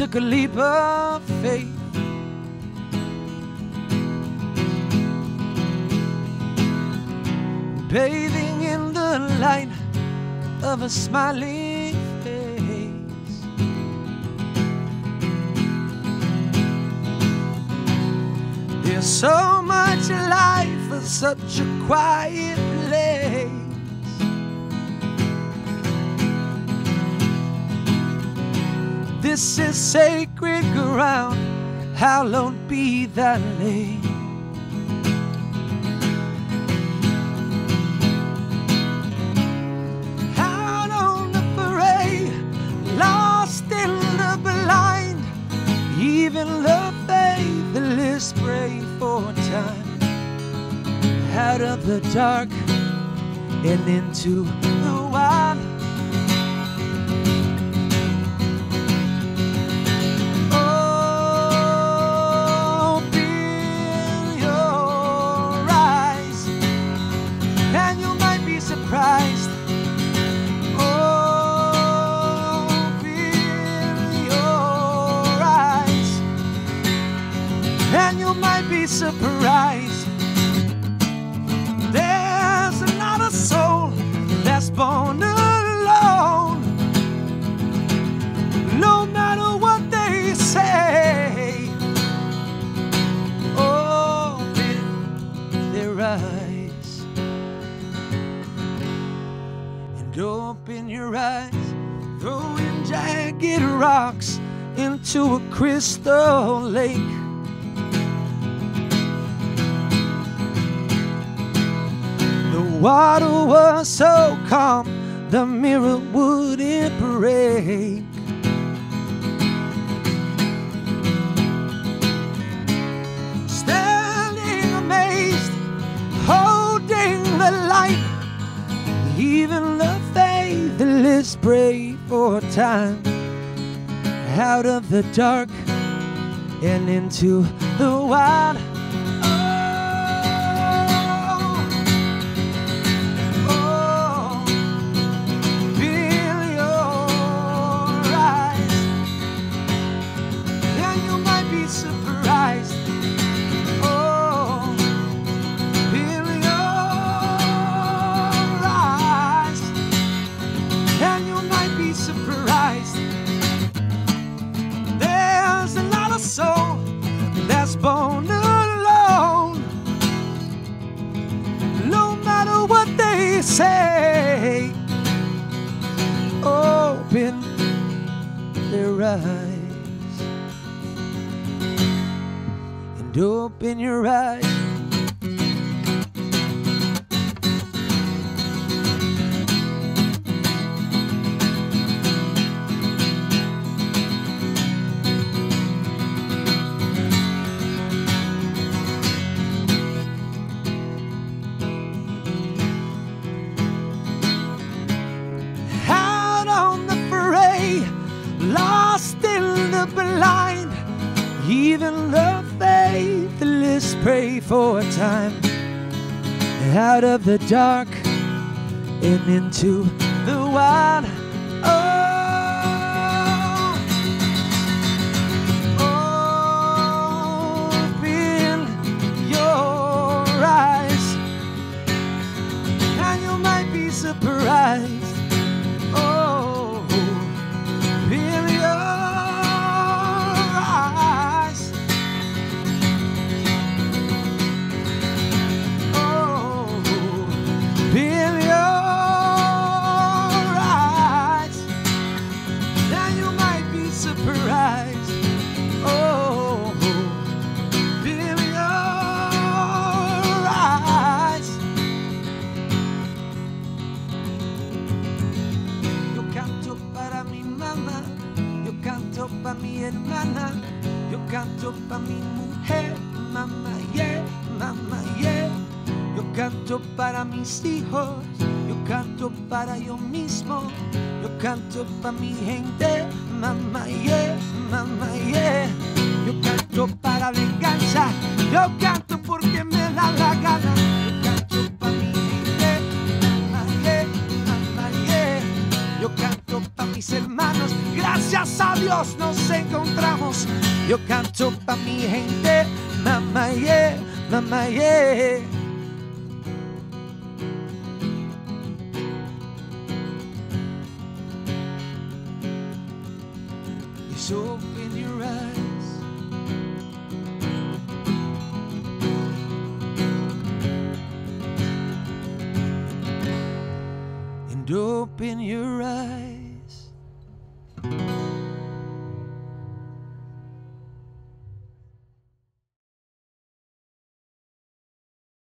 took a leap of faith. Bathing in the light of a smiling face, there's so much life for such a quiet place. This is sacred ground, hallowed be thy name. Out on the parade, lost in the blind, even the faithless pray for time. Out of the dark and into the wild. And you might be surprised, there's not a soul that's born alone. No matter what they say, open their eyes. And open your eyes, throwing jagged rocks into a crystal lake. Water was so calm, the mirror wouldn't break. Standing amazed, holding the light, even the faithless pray for time. Out of the dark and into the wild. Born alone, no matter what they say, open their eyes, and open your eyes. Blind, even the faithless pray for a time. Out of the dark and into the wild. Oh, open your eyes, and you might be surprised. Pa' mi hermana, yo canto pa' mi mujer, mamá, yeah, mamá, yeah. Yo canto para mis hijos, yo canto para yo mismo, yo canto pa' mi gente, mamá, yeah, mamá, yeah. Yo canto para venganza, yo canto porque me da la gana. Yo canto pa' mi gente, mamá, yeah, mamá, yeah. Yo canto pa' mis hermanos. Gracias a Dios nos encontramos. más. Yo canto pa' mi gente, mamá, yeah, mamá, yeah. Just open your eyes and open your eyes.